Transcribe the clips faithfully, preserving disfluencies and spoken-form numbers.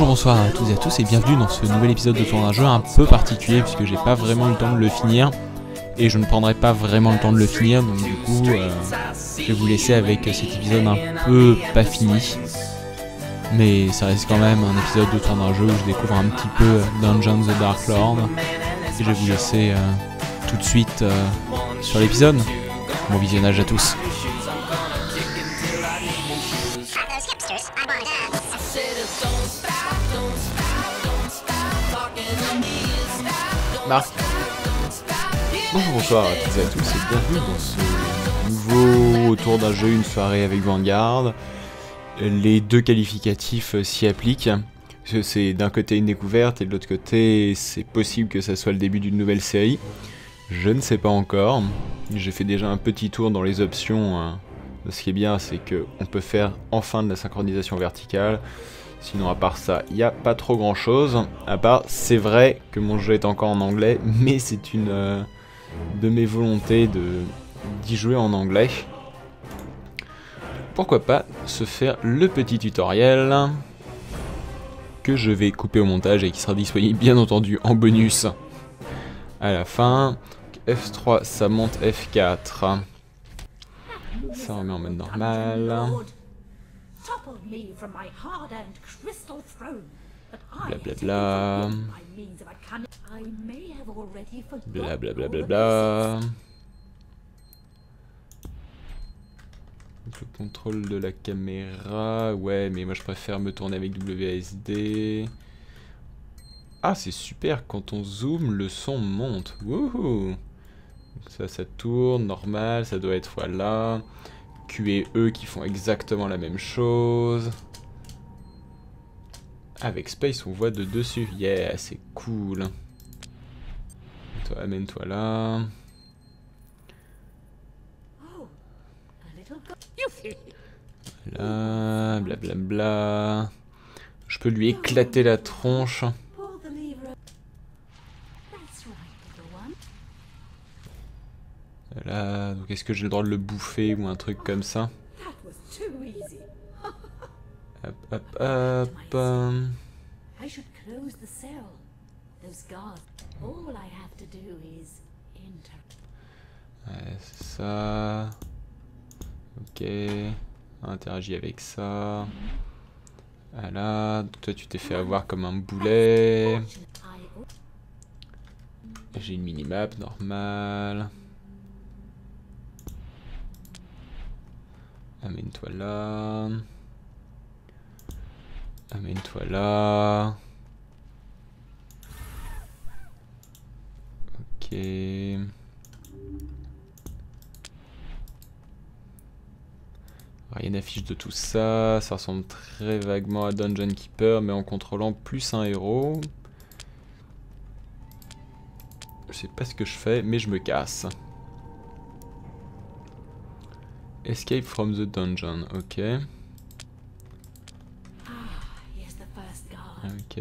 Bonsoir à toutes et à tous et bienvenue dans ce nouvel épisode d'Autour d'un Jeu un peu particulier puisque j'ai pas vraiment eu le temps de le finir et je ne prendrai pas vraiment le temps de le finir, donc du coup euh, je vais vous laisser avec cet épisode un peu pas fini, mais ça reste quand même un épisode d'Autour d'un Jeu où je découvre un petit peu Dungeons the Dark Lord et je vais vous laisser euh, tout de suite euh, sur l'épisode. Bon visionnage à tous. Marc. Bonjour, bonsoir à toutes et à tous et bienvenue dans ce nouveau Autour d'un Jeu, une soirée avec Vanguaard. Les deux qualificatifs s'y appliquent. C'est d'un côté une découverte et de l'autre côté c'est possible que ça soit le début d'une nouvelle série. Je ne sais pas encore. J'ai fait déjà un petit tour dans les options. Ce qui est bien, c'est qu'on peut faire enfin de la synchronisation verticale. Sinon à part ça, il n'y a pas trop grand chose. À part, c'est vrai que mon jeu est encore en anglais, mais c'est une euh, de mes volontés d'y jouer en anglais. Pourquoi pas se faire le petit tutoriel que je vais couper au montage et qui sera disponible bien entendu en bonus à la fin. F trois, ça monte F quatre. Ça remet en mode normal. Blablabla. Blablabla. Blablabla. Le contrôle de la caméra. Ouais, mais moi je préfère me tourner avec W A S D. Ah, c'est super. Quand on zoome, le son monte. Wouhou! Ça, ça tourne normal. Ça doit être voilà. Q et E qui font exactement la même chose. Avec Space, on voit de dessus. Yeah, c'est cool. Toi, amène-toi là. Voilà, blablabla. Bla bla. Je peux lui éclater la tronche. Voilà, donc est-ce que j'ai le droit de le bouffer ou un truc comme ça? Hop, hop, hop. Ouais, c'est ça. Ok. Interagis avec ça. Voilà, toi tu t'es fait avoir comme un boulet. J'ai une minimap normale. Amène-toi là. Amène-toi là. Ok. Rien n'affiche de tout ça. Ça ressemble très vaguement à Dungeon Keeper, mais en contrôlant plus un héros. Je sais pas ce que je fais, mais je me casse. Escape from the dungeon, ok. Ok.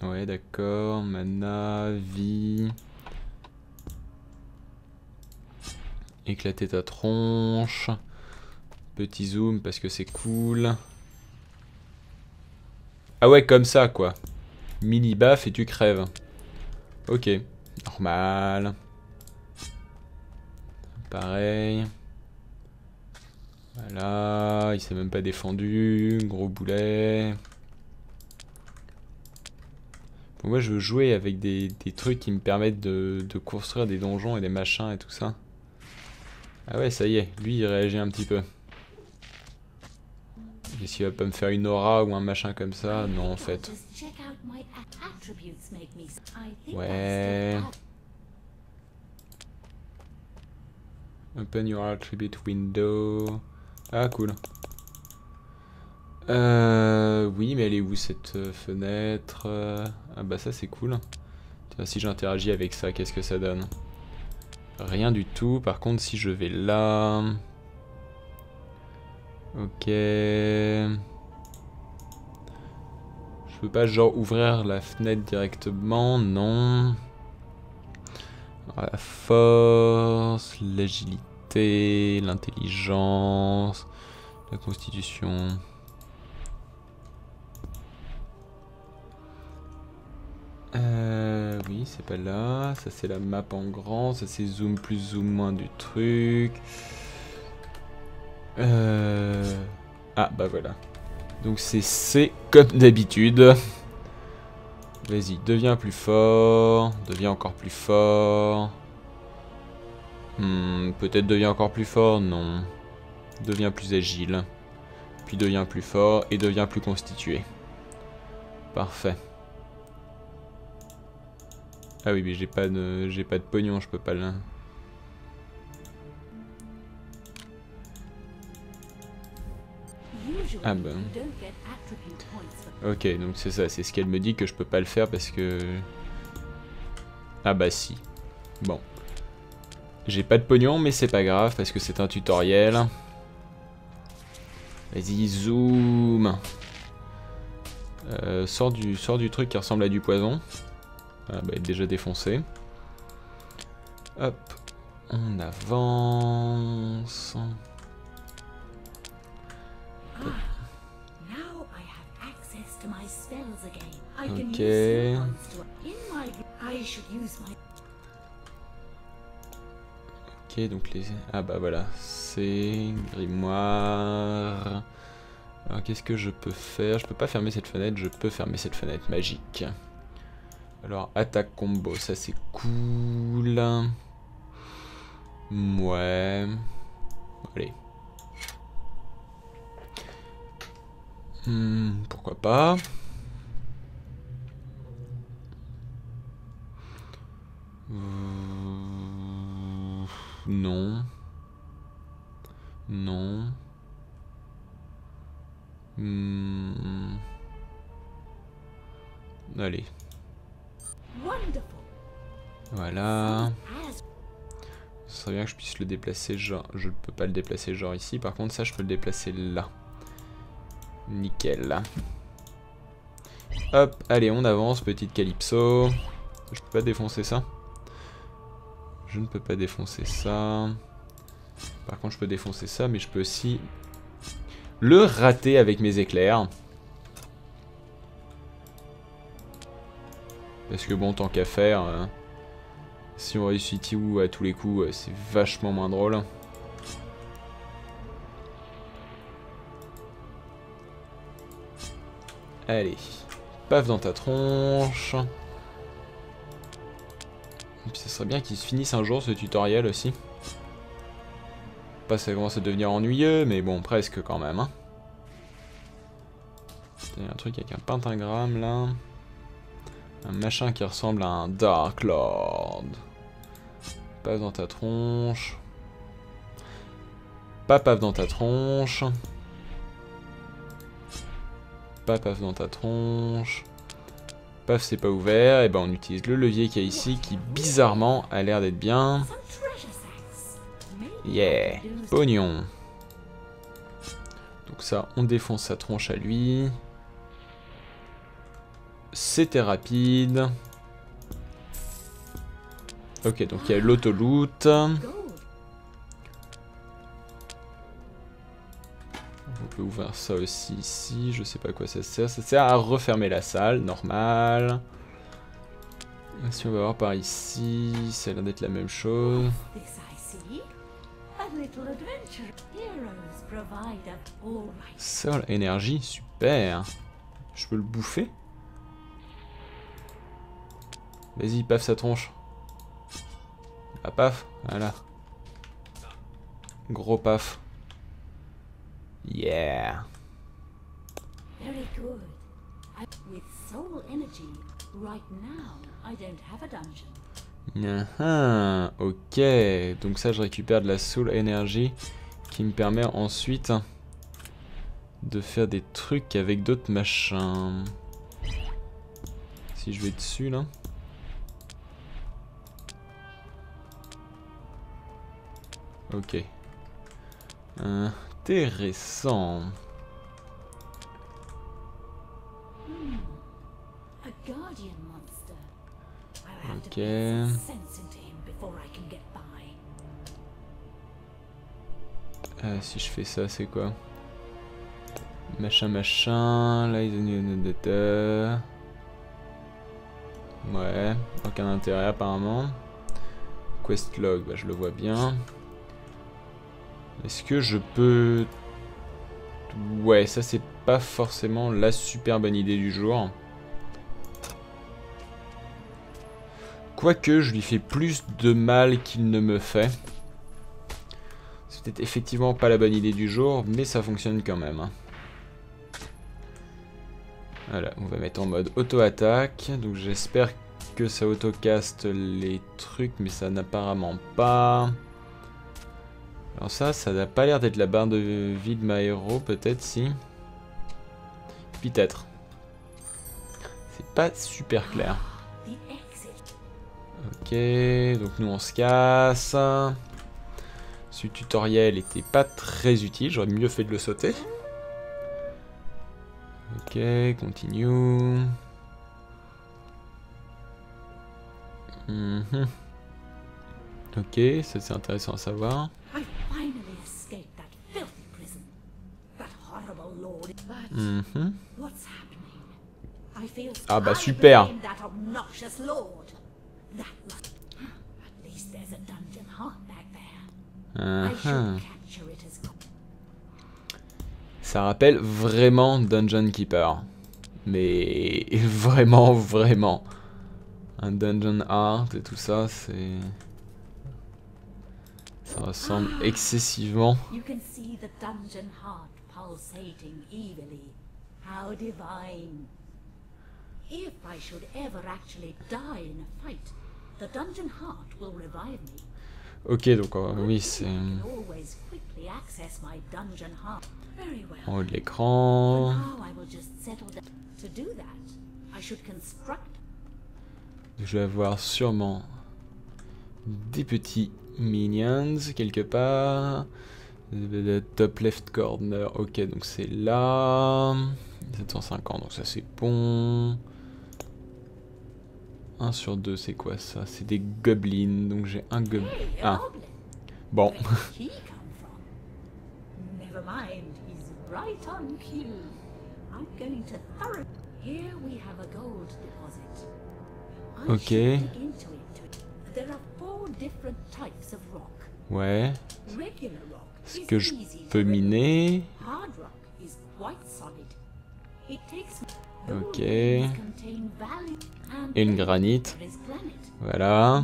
Ouais, d'accord. Mana, vie. Éclater ta tronche. Petit zoom parce que c'est cool. Ah ouais, comme ça quoi. Mini baffe et tu crèves. Ok, normal. Pareil. Voilà, il s'est même pas défendu. Gros boulet. Bon, moi je veux jouer avec des, des trucs qui me permettent de, de construire des donjons et des machins et tout ça. Ah ouais, ça y est, lui il réagit un petit peu. Et s'il va pas me faire une aura ou un machin comme ça, non en fait. Ouais. Open your attribute window. Ah cool. Euh, oui mais elle est où cette fenêtre? Ah bah ça c'est cool. Tiens, si j'interagis avec ça, qu'est-ce que ça donne? Rien du tout. Par contre si je vais là. Ok. peux pas genre ouvrir la fenêtre directement, non. Alors, la force, l'agilité, l'intelligence, la constitution. Euh, oui, c'est pas là. Ça, c'est la map en grand. Ça, c'est zoom plus zoom moins du truc. Euh... Ah, bah voilà. Donc, c'est C comme d'habitude. Vas-y, deviens plus fort. Deviens encore plus fort. Hmm, peut-être deviens encore plus fort. Non. Deviens plus agile. Puis deviens plus fort et deviens plus constitué. Parfait. Ah oui, mais j'ai pas de j'ai pas de pognon, je peux pas le... Ah ben. Ok, donc c'est ça, c'est ce qu'elle me dit que je peux pas le faire parce que... Ah bah si. Bon. J'ai pas de pognon, mais c'est pas grave parce que c'est un tutoriel. Vas-y, zoom. Euh, sors du, sors du truc qui ressemble à du poison. Ah bah, déjà défoncé. Hop, on avance. Ok. Ok, donc les... Ah bah voilà, c'est grimoire. Alors qu'est-ce que je peux faire? Je peux pas fermer cette fenêtre, je peux fermer cette fenêtre magique. Alors, attaque combo, ça c'est cool. Ouais. Allez. Hmm, pourquoi pas. Euh, non. Non. Hmm. Allez. Voilà. Ce serait bien que je puisse le déplacer genre... Je ne peux pas le déplacer genre ici. Par contre, ça, je peux le déplacer là. Nickel. Hop, allez, on avance. Petite Calypso. Je peux pas défoncer ça. Je ne peux pas défoncer ça. Par contre, je peux défoncer ça, mais je peux aussi le rater avec mes éclairs. Parce que bon, tant qu'à faire, euh, si on réussit Tiou à tous les coups, euh, c'est vachement moins drôle. Allez, paf dans ta tronche. Et puis ça serait bien qu'il se finisse un jour ce tutoriel aussi. Pas ça commence à devenir ennuyeux, mais bon, presque quand même. Hein. Il y a un truc avec un pentagramme là. Un machin qui ressemble à un Dark Lord. Paf dans ta tronche. Pas paf dans ta tronche. Pas paf dans ta tronche. Paf, c'est pas ouvert. Et ben on utilise le levier qu'il y a ici qui bizarrement a l'air d'être bien. Yeah. Pognon. Donc ça, on défonce sa tronche à lui. C'était rapide. Ok, donc il y a l'autoloot. On peut ouvrir ça aussi ici. Je sais pas à quoi ça sert. Ça sert à refermer la salle, normal. Si on va voir par ici, ça a l'air d'être la même chose. Ça, l'énergie, super. Je peux le bouffer? Vas-y, paf sa tronche. Ah, paf, voilà. Gros paf. Yeah. Uh-huh. Ok, donc ça je récupère de la soul energy qui me permet ensuite de faire des trucs avec d'autres machins. Si je vais dessus là. Ok. Intéressant. Ok. Ah, si je fais ça, c'est quoi? Machin, machin. Là, ils ont une data. Ouais, aucun intérêt apparemment. Quest log, bah, je le vois bien. Est-ce que je peux... Ouais, ça c'est pas forcément la super bonne idée du jour. Quoique, je lui fais plus de mal qu'il ne me fait. C'est peut-être effectivement pas la bonne idée du jour, mais ça fonctionne quand même. Voilà, on va mettre en mode auto-attaque. Donc j'espère que ça auto-caste les trucs, mais ça n'apparemment pas... Alors ça, ça n'a pas l'air d'être la barre de vie de ma héros, peut-être, si. Peut-être. C'est pas super clair. Ok, donc nous on se casse. Ce tutoriel était pas très utile, j'aurais mieux fait de le sauter. Ok, continue. Mm-hmm. Ok, ça c'est intéressant à savoir. Mm-hmm. Ah bah super. Uh-huh. Ça rappelle vraiment Dungeon Keeper. Mais vraiment, vraiment. Un Dungeon Heart et tout ça, c'est... Ça ressemble excessivement. Ok, donc euh, oui, c'est... En haut de l'écran... Je vais avoir sûrement des petits minions quelque part. Top left corner, ok, donc c'est là. sept cent cinquante, donc ça c'est bon. un sur deux, c'est quoi ça? C'est des gobelins, donc j'ai un gobelin. Ah. Bon. Ok. Ouais. Est-ce que je peux miner? Ok. Et une granite. Voilà.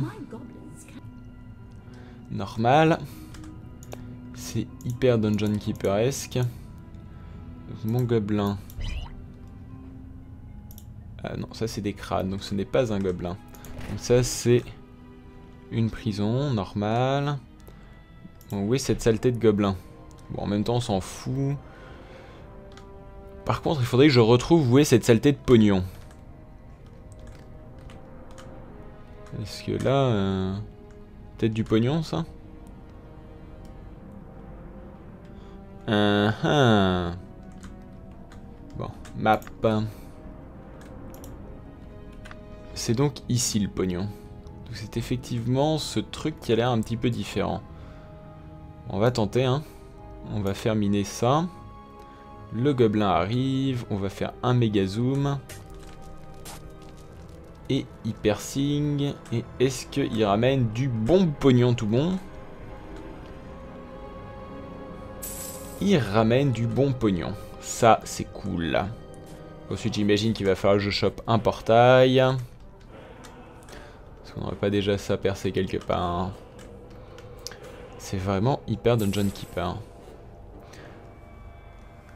Normal. C'est hyper Dungeon Keeper-esque. Mon gobelin. Ah non, ça c'est des crânes, donc ce n'est pas un gobelin. Donc ça c'est une prison, normal. Bon, oui, cette saleté de gobelin. Bon, en même temps, on s'en fout. Par contre, il faudrait que je retrouve où est cette saleté de pognon. Est-ce que là... Euh... Peut-être du pognon, ça? Uh-huh. Bon, map. C'est donc ici, le pognon. Donc c'est effectivement ce truc qui a l'air un petit peu différent. On va tenter, hein. On va faire miner ça. Le gobelin arrive, on va faire un méga zoom. Et hyper sing. Et est-ce qu'il ramène du bon pognon tout bon? Il ramène du bon pognon. Ça, c'est cool. Ensuite, j'imagine qu'il va falloir que je chope un portail. Parce qu'on n'aurait pas déjà ça percé quelque part. C'est vraiment hyper Dungeon Keeper.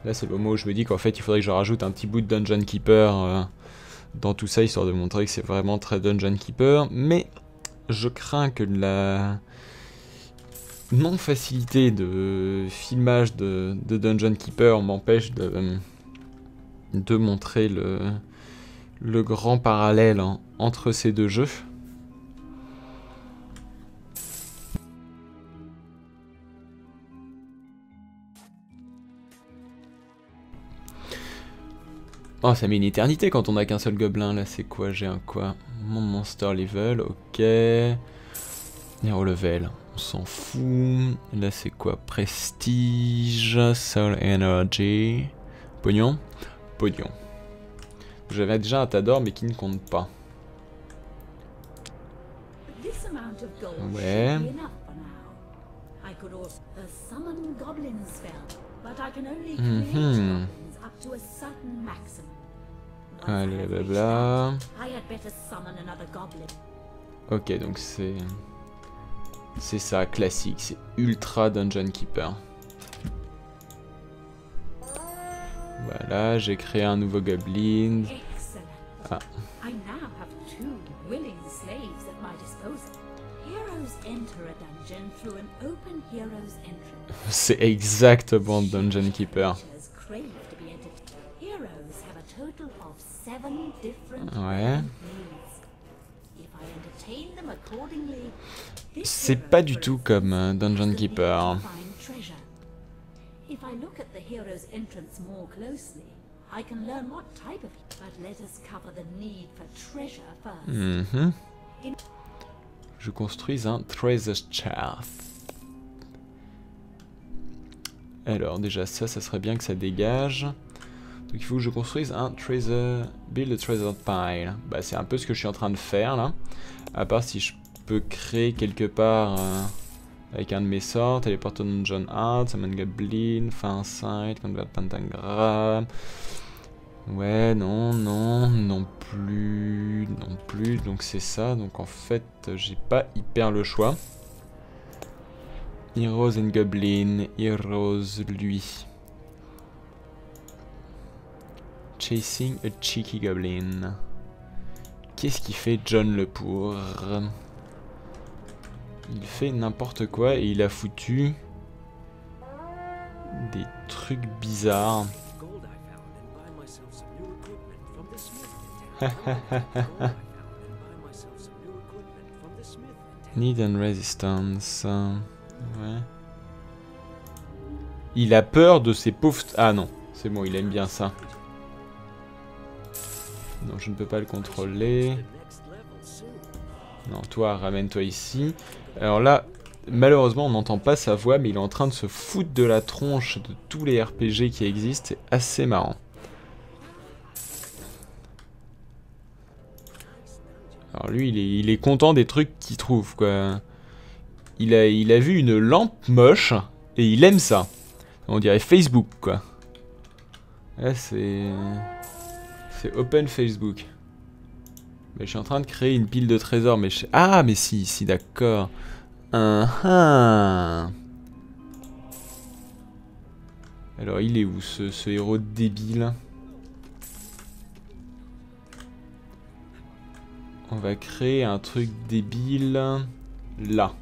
Là, c'est le moment où je me dis qu'en fait, il faudrait que je rajoute un petit bout de Dungeon Keeper euh, dans tout ça, histoire de montrer que c'est vraiment très Dungeon Keeper. Mais je crains que la non-facilité de filmage de, de Dungeon Keeper m'empêche de, de montrer le, le grand parallèle hein, entre ces deux jeux. Oh, ça met une éternité quand on a qu'un seul gobelin, là, c'est quoi? J'ai un quoi? Mon monster level, ok. Hero level, on s'en fout. Là, c'est quoi? Prestige, soul energy, pognon, pognon. J'avais déjà un tas d'or, mais qui ne compte pas. Ouais. Mm-hmm. Allez, blabla. Ok, donc c'est... C'est ça, classique, c'est ultra Dungeon Keeper. Voilà, j'ai créé un nouveau goblin. Ah. C'est exactement Dungeon Keeper. Ouais. C'est pas du tout comme Dungeon Keeper. Mm-hmm. Je construis un treasure chest. Alors déjà ça, ça serait bien que ça dégage. Donc il faut que je construise un treasure... Build a treasure pile. Bah c'est un peu ce que je suis en train de faire là. À part si je peux créer quelque part euh, avec un de mes sorts. Téléporte Dungeon Heart, Summon Goblin, Fin Sight, Convert Pentagram... Ouais, non, non, non plus, non plus, donc c'est ça, donc en fait, j'ai pas hyper le choix. Heroes and Goblin, Heroes, lui. Chasing a Cheeky Goblin. Qu'est-ce qu'il fait John le pour? Il fait n'importe quoi et il a foutu des trucs bizarres. Need and resistance. Ouais. Il a peur de ses pauvres... Ah non, c'est bon, il aime bien ça. Non, je ne peux pas le contrôler. Non, toi, ramène-toi ici. Alors là, malheureusement, on n'entend pas sa voix, mais il est en train de se foutre de la tronche de tous les R P G qui existent. C'est assez marrant. Alors lui, il est, il est content des trucs qu'il trouve, quoi. Il a, il a vu une lampe moche, et il aime ça. On dirait Facebook, quoi. Là, c'est... C'est Open Facebook. Mais je suis en train de créer une pile de trésors, mais je... Ah, mais si, si, d'accord. Uh-huh. Alors, il est où, ce, ce héros débile ? On va créer un truc débile là.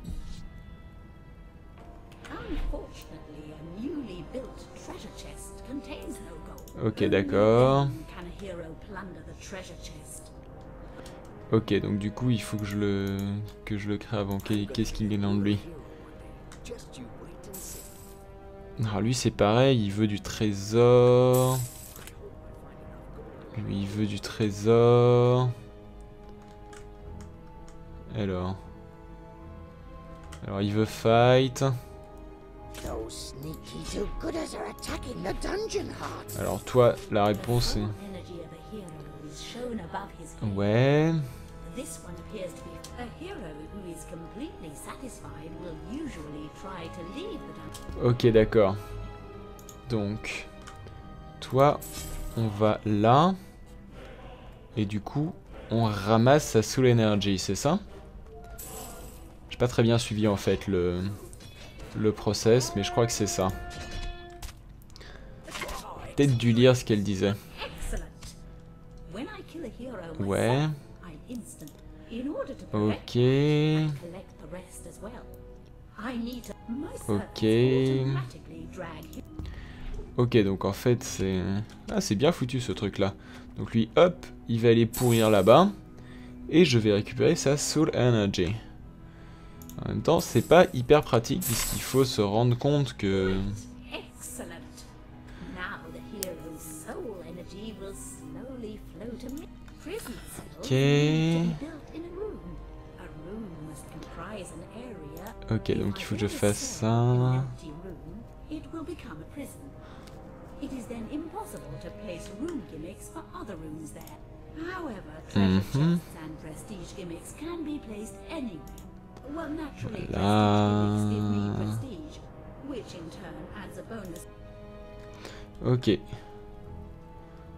Ok, d'accord. Ok, donc du coup, il faut que je le que je le crée avant. Qu'est-ce qu'il est dans lui? Alors lui, c'est pareil. Il veut du trésor. Lui, il veut du trésor. Alors. Alors il veut fight. Alors toi, la réponse est... Ouais. Ok, d'accord. Donc, toi, on va là. Et du coup, on ramasse sa soul energy, c'est ça ? J'ai pas très bien suivi en fait le, le process, mais je crois que c'est ça. Peut-être dû lire ce qu'elle disait. Ouais. Ok. Ok. Ok, donc en fait c'est... Ah, c'est bien foutu ce truc là. Donc lui, hop, il va aller pourrir là-bas. Et je vais récupérer sa soul energy. En même temps, c'est pas hyper pratique puisqu'il faut se rendre compte que... Ok. Ok, donc il faut que je fasse ça. Mm-hmm. Voilà. Ok.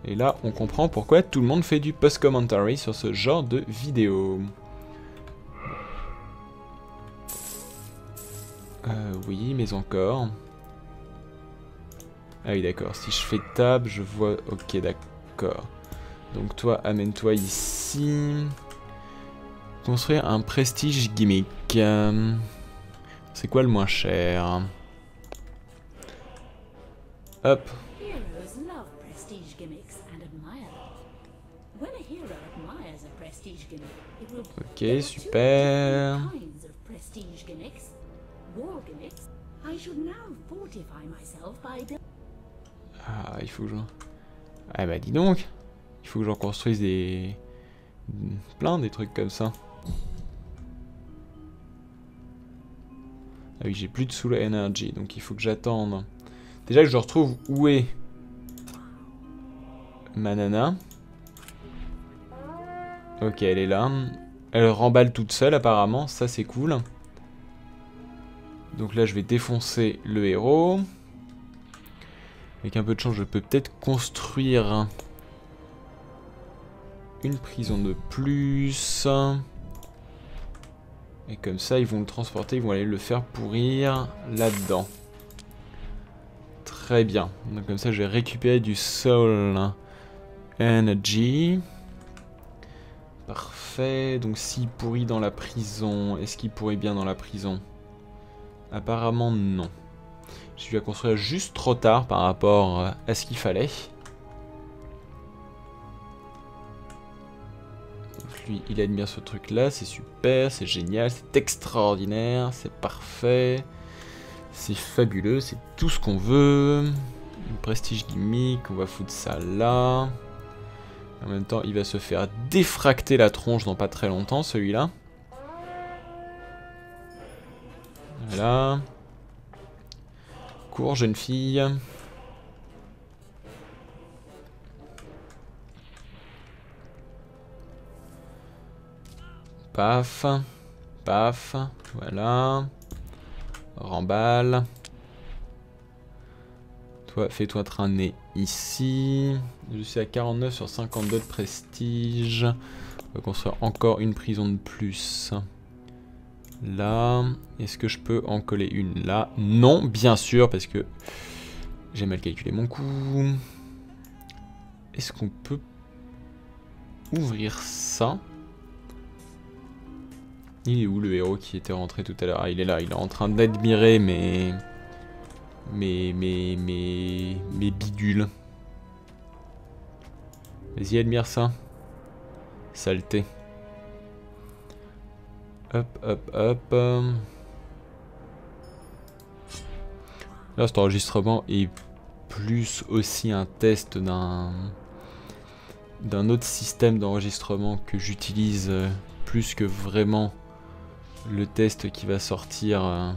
Et là, on comprend pourquoi tout le monde fait du post-commentary sur ce genre de vidéo. Euh, oui, mais encore. Ah oui, d'accord. Si je fais tab, je vois... Ok, d'accord. Donc toi, amène-toi ici. Construire un prestige gimmick. C'est quoi le moins cher? Hop. Ok, super. Ah, il faut que je... Ah bah dis donc. Il faut que j'en construise des... Plein des trucs comme ça. Ah oui, j'ai plus de soul energy, donc il faut que j'attende. Déjà que je retrouve où est... ma nana. Ok, elle est là. Elle remballe toute seule apparemment, ça c'est cool. Donc là je vais défoncer le héros. Avec un peu de chance je peux peut-être construire une prison de plus. Et comme ça ils vont le transporter, ils vont aller le faire pourrir là-dedans. Très bien. Donc comme ça je vais récupérer du soul energy. Parfait, donc s'il pourrit dans la prison, est-ce qu'il pourrit bien dans la prison? Apparemment non. J'ai dû à construire juste trop tard par rapport à ce qu'il fallait. Donc lui, il admire ce truc-là, c'est super, c'est génial, c'est extraordinaire, c'est parfait, c'est fabuleux, c'est tout ce qu'on veut. Une prestige gimmick, on va foutre ça là. En même temps, il va se faire défracter la tronche dans pas très longtemps, celui-là. Voilà. Cours, jeune fille. Paf. Paf. Voilà. Remballe. Toi, fais-toi traîner ici. Je suis à quarante-neuf sur cinquante-deux de prestige. On va construire encore une prison de plus. Là. Est-ce que je peux en coller une là? Non, bien sûr, parce que j'ai mal calculé mon coût. Est-ce qu'on peut ouvrir ça? Il est où le héros qui était rentré tout à l'heure? Ah, il est là, il est en train d'admirer mes... mes... mes... mes... mes bidules. Vas-y, admire ça. Saleté. Hop, hop, hop. Là, cet enregistrement est plus aussi un test d'un... d'un autre système d'enregistrement que j'utilise plus que vraiment le test qui va sortir...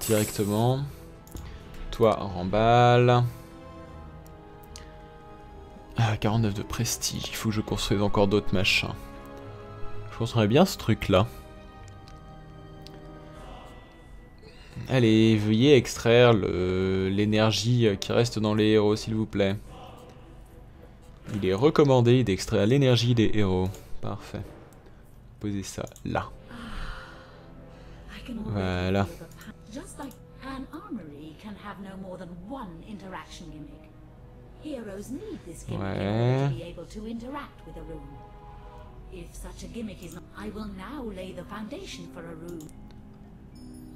directement. Toi, remballe. Ah, quarante-neuf de prestige. Il faut que je construise encore d'autres machins. Je construirais bien ce truc-là. Allez, veuillez extraire l'énergie qui reste dans les héros, s'il vous plaît. Il est recommandé d'extraire l'énergie des héros. Parfait. Posez ça là. Voilà. Just like an armory can have no more than one interaction gimmick. Heroes need this gimmick to be able to interact with a room. If such a gimmick is not, I will now lay the foundation for a room.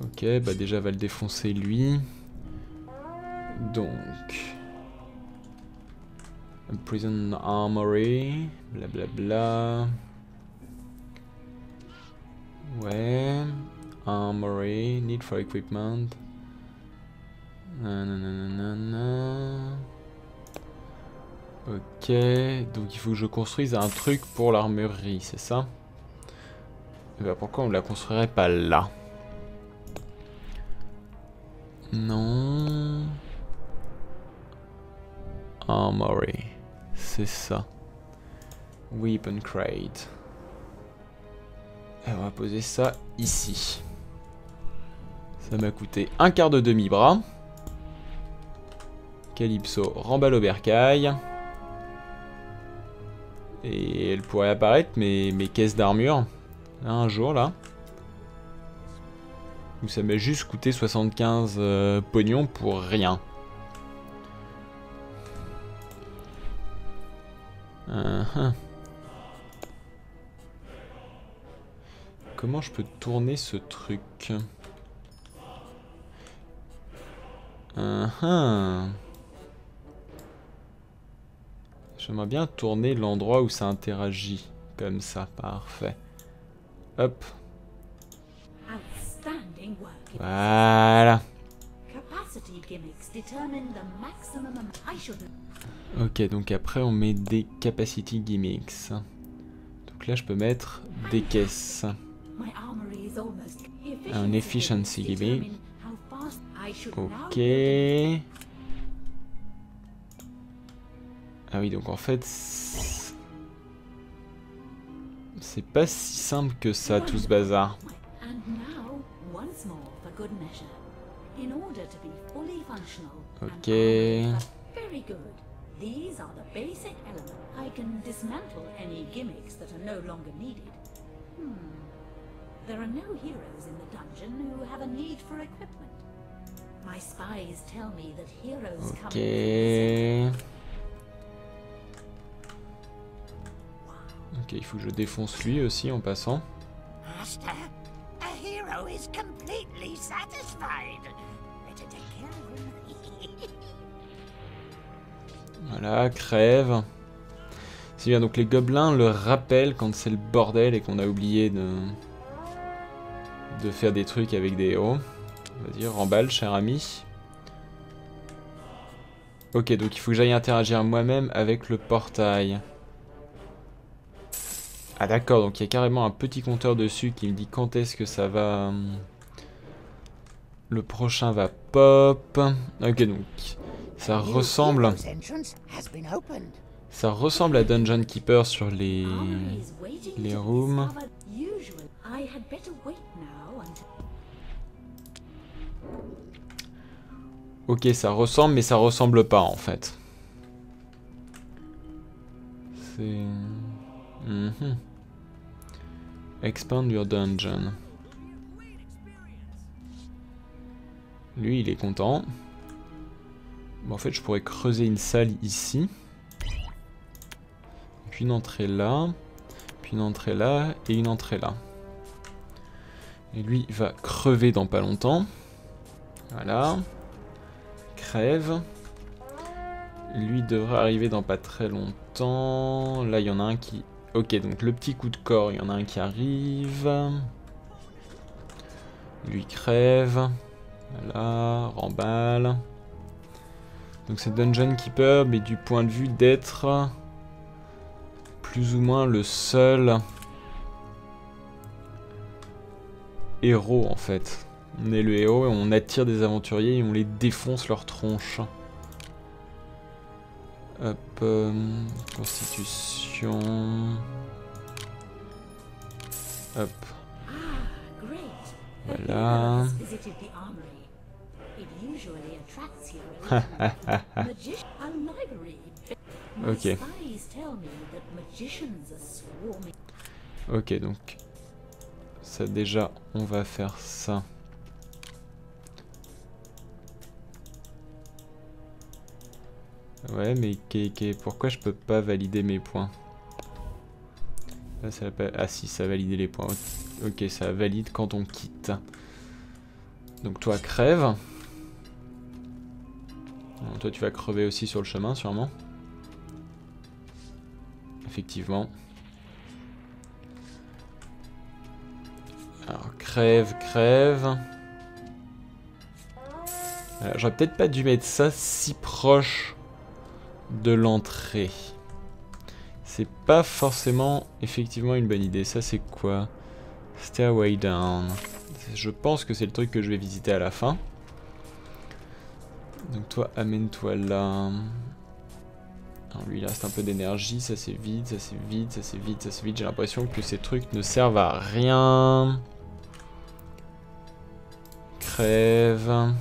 Ok, bah déjà va le défoncer lui. Donc, a prison armory, blablabla. Bla bla. Ouais. Armory, need for equipment. Nanana. Ok, donc il faut que je construise un truc pour l'armurerie, c'est ça? Et bah pourquoi on ne la construirait pas là? Non. Armory, c'est ça. Weapon crate. Et on va poser ça ici. Ça m'a coûté un quart de demi-bras. Calypso remballe au bercail. Et elle pourrait apparaître, mes, mes caisses d'armure. Un jour là. Où ça m'a juste coûté soixante-quinze euh, pognons pour rien. Uh-huh. Comment je peux tourner ce truc? Uh-huh. J'aimerais bien tourner l'endroit où ça interagit. Comme ça, parfait. Hop. Voilà. Ok, donc après on met des capacity gimmicks. Donc là je peux mettre des caisses. Un efficiency gimmick. Ok. Ah oui, donc en fait c'est pas si simple que ça tout ce bazar. Ok. Okay. Ok, il faut que je défonce lui aussi en passant. Voilà, crève. C'est bien, donc les gobelins le rappellent quand c'est le bordel et qu'on a oublié de... de faire des trucs avec des héros. Vas-y, remballe, cher ami. Ok, donc il faut que j'aille interagir moi-même avec le portail. Ah d'accord, donc il y a carrément un petit compteur dessus qui me dit quand est-ce que ça va... Le prochain va pop. Ok, donc ça ressemble... Ça ressemble à Dungeon Keeper sur les... les rooms. Ok, ça ressemble, mais ça ressemble pas en fait. C'est... Mmh. Expand your dungeon. Lui, il est content. Bon, en fait, je pourrais creuser une salle ici. Puis une entrée là. Puis une entrée là. Et une entrée là. Et lui, il va crever dans pas longtemps. Voilà. Crève. Lui devrait arriver dans pas très longtemps. Là, il y en a un qui... Ok, donc le petit coup de corps, il y en a un qui arrive. Lui crève. Voilà, remballe. Donc c'est Dungeon Keeper, mais du point de vue d'être plus ou moins le seul héros en fait. On est le héros et on attire des aventuriers et on les défonce leur tronche. Hop, euh, constitution. Hop. Voilà. Ok. Ok, donc ça déjà, on va faire ça. Ouais, mais qu'est, qu'est, pourquoi je peux pas valider mes points? Là, ça pas... Ah si, ça a validé les points. Ok, ça valide quand on quitte. Donc toi, crève. Alors, toi, tu vas crever aussi sur le chemin, sûrement. Effectivement. Alors, crève, crève. J'aurais peut-être pas dû mettre ça si proche de l'entrée. C'est pas forcément effectivement une bonne idée. Ça c'est quoi? Stairway down. Je pense que c'est le truc que je vais visiter à la fin. Donc toi, amène-toi là. Alors lui il reste un peu d'énergie, ça c'est vide, ça c'est vide, ça c'est vide, ça c'est vide. J'ai l'impression que ces trucs ne servent à rien. Crève.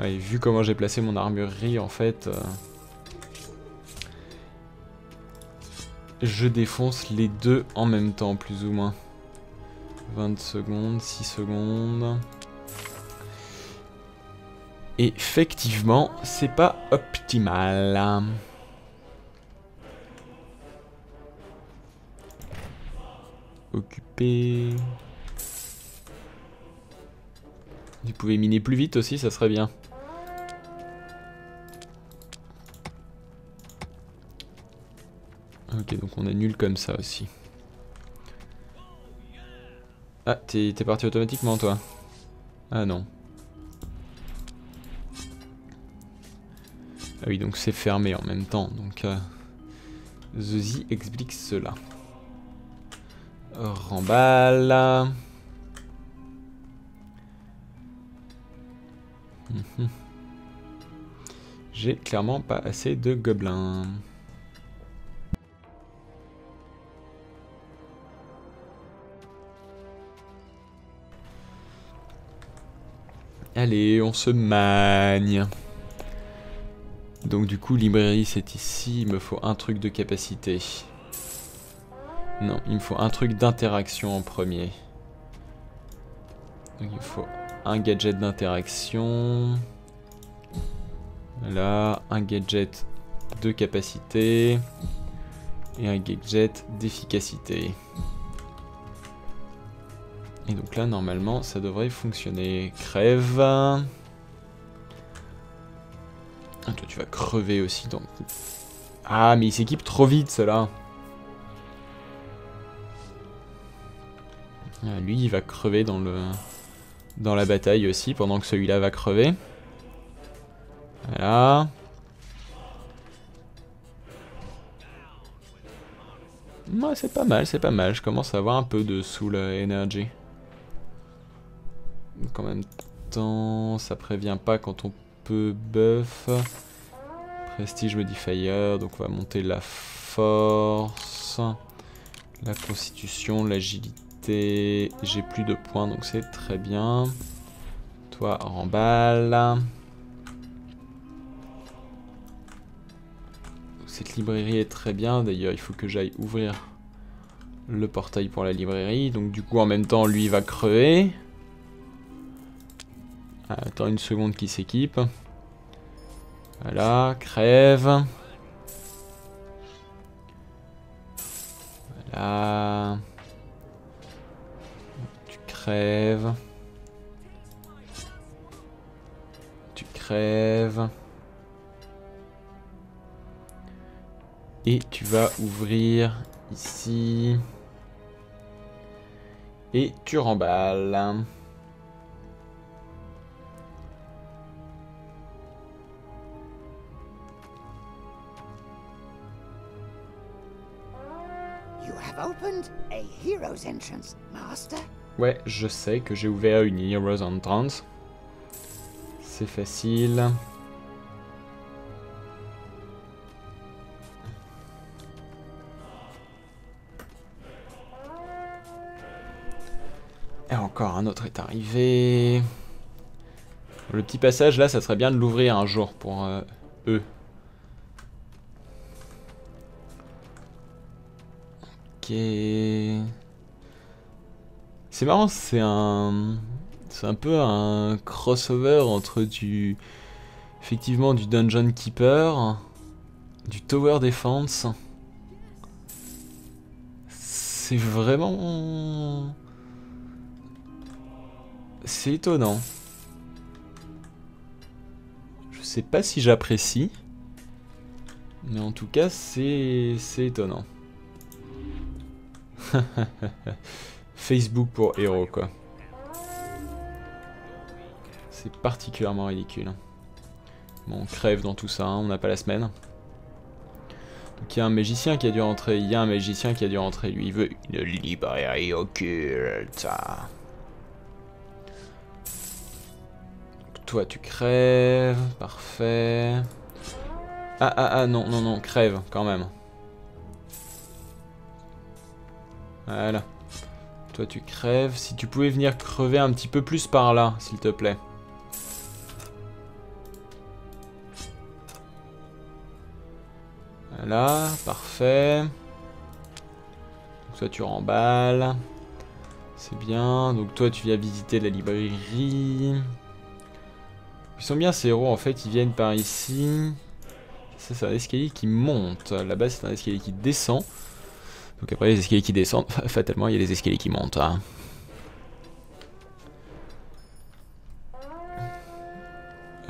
Ouais, et vu comment j'ai placé mon armurerie en fait, euh, je défonce les deux en même temps plus ou moins. vingt secondes, six secondes. Effectivement, c'est pas optimal. Occupé. Vous pouvez miner plus vite aussi, ça serait bien. Ok, donc on annule comme ça aussi. Ah, t'es parti automatiquement toi. Ah non. Ah oui, donc c'est fermé en même temps, donc euh, Zuzi explique cela. Remballe. Mmh. J'ai clairement pas assez de gobelins. Allez, on se magne. Donc du coup, librairie c'est ici, il me faut un truc de capacité. Non, il me faut un truc d'interaction en premier. Donc il faut un gadget d'interaction. Voilà, un gadget de capacité. Et un gadget d'efficacité. Et donc là, normalement, ça devrait fonctionner. Crève. Ah, toi tu vas crever aussi dans... Ah mais ils s'équipent trop vite ceux-là. Ah, lui il va crever dans le dans la bataille aussi pendant que celui-là va crever. Voilà. Ouais, c'est pas mal, c'est pas mal. Je commence à avoir un peu de soul energy. Donc en même temps ça prévient pas quand on... buff. Prestige modifier, donc on va monter la force, la constitution, l'agilité. J'ai plus de points donc c'est très bien. Toi remballe. Cette librairie est très bien, d'ailleurs il faut que j'aille ouvrir le portail pour la librairie. Donc du coup en même temps lui va crever. Attends une seconde qu'il s'équipe. Voilà, crève. Voilà. Tu crèves. Tu crèves. Et tu vas ouvrir ici. Et tu remballes. Ouais, je sais que j'ai ouvert une Heroes Entrance. C'est facile. Et encore un autre est arrivé. Le petit passage là, ça serait bien de l'ouvrir un jour pour euh, eux. C'est marrant, c'est un, c'est un peu un crossover entre du, effectivement du Dungeon Keeper, du Tower Defense. C'est vraiment, c'est étonnant. Je sais pas si j'apprécie, mais en tout cas c'est, c'est étonnant. Facebook pour héros, quoi. C'est particulièrement ridicule. Bon, on crève dans tout ça, hein, on n'a pas la semaine. Donc il y a un magicien qui a dû rentrer, il y a un magicien qui a dû rentrer, lui il veut une librairie occulte. Donc, toi tu crèves, parfait. Ah ah ah non, non, non, crève quand même. Voilà. Toi tu crèves, si tu pouvais venir crever un petit peu plus par là, s'il te plaît. Voilà, parfait. Donc toi tu remballes. C'est bien. Donc toi tu viens visiter la librairie. Ils sont bien ces héros en fait, ils viennent par ici. Ça c'est un escalier qui monte. Là-bas c'est un escalier qui descend. Donc après les escaliers qui descendent, fatalement il y a les escaliers qui montent. Hein.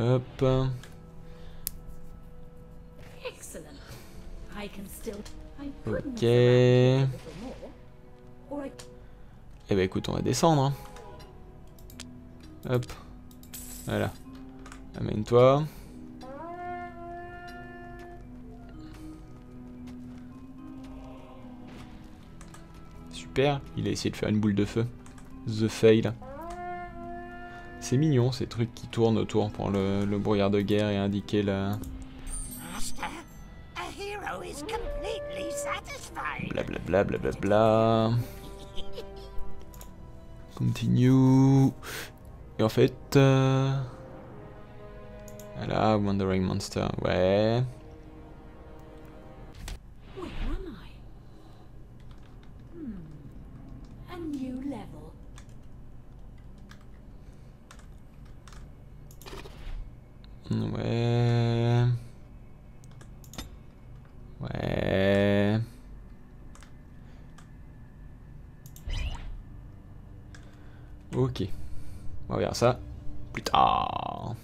Hop. Ok. Eh ben écoute, on va descendre. Hop. Voilà. Amène-toi. Super. Il a essayé de faire une boule de feu. The fail. C'est mignon ces trucs qui tournent autour pour le, le brouillard de guerre et indiquer la... Blablabla, blablabla. Bla bla. Continue. Et en fait. Euh... Voilà, Wandering Monster, ouais. Ouais. Ouais. Ok. On va regarder ça plus tard.